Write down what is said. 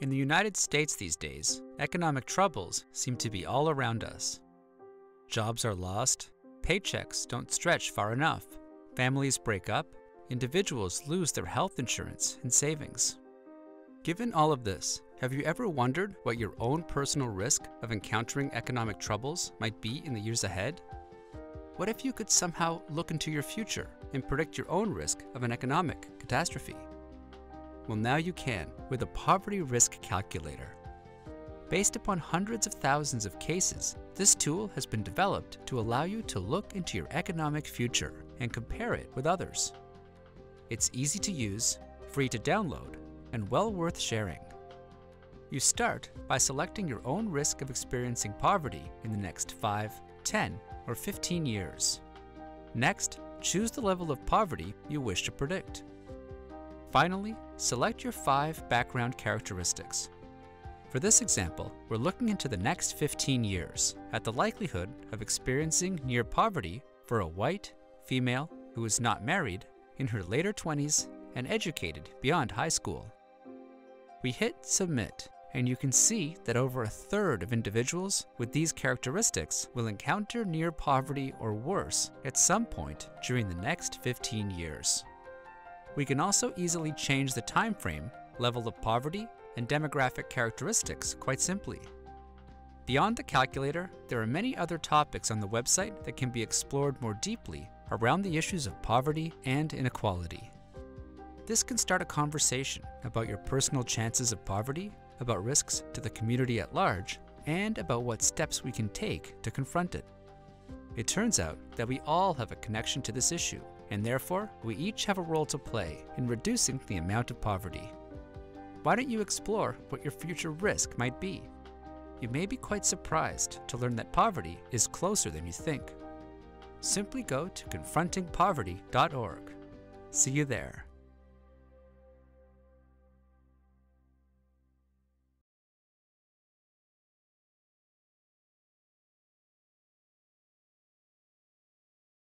In the United States these days, economic troubles seem to be all around us. Jobs are lost, paychecks don't stretch far enough, families break up, individuals lose their health insurance and savings. Given all of this, have you ever wondered what your own personal risk of encountering economic troubles might be in the years ahead? What if you could somehow look into your future and predict your own risk of an economic catastrophe? Well, now you can with a poverty risk calculator. Based upon hundreds of thousands of cases, this tool has been developed to allow you to look into your economic future and compare it with others. It's easy to use, free to download, and well worth sharing. You start by selecting your own risk of experiencing poverty in the next 5, 10, or 15 years. Next, choose the level of poverty you wish to predict. Finally, select your 5 background characteristics. For this example, we're looking into the next 15 years at the likelihood of experiencing near poverty for a white female who is not married, in her later 20s, and educated beyond high school. We hit submit, and you can see that over a third of individuals with these characteristics will encounter near poverty or worse at some point during the next 15 years. We can also easily change the time frame, level of poverty, and demographic characteristics quite simply. Beyond the calculator, there are many other topics on the website that can be explored more deeply around the issues of poverty and inequality. This can start a conversation about your personal chances of poverty, about risks to the community at large, and about what steps we can take to confront it. It turns out that we all have a connection to this issue, and therefore we each have a role to play in reducing the amount of poverty. Why don't you explore what your future risk might be? You may be quite surprised to learn that poverty is closer than you think. Simply go to confrontingpoverty.org. See you there.